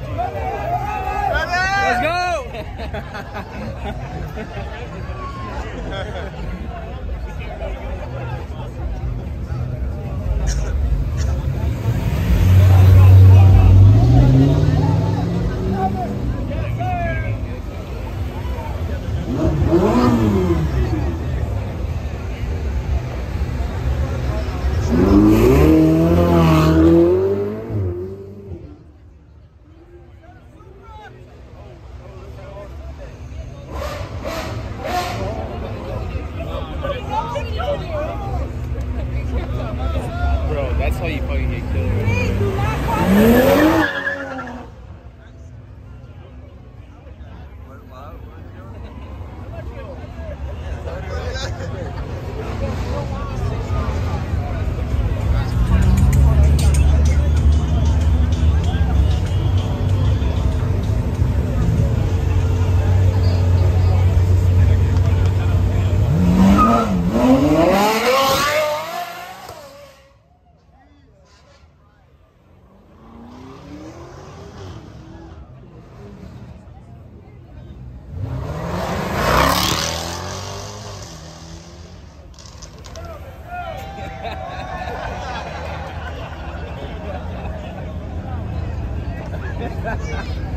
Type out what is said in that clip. Let's go! That's how you fucking get killed. Please do not Ha, ha, ha.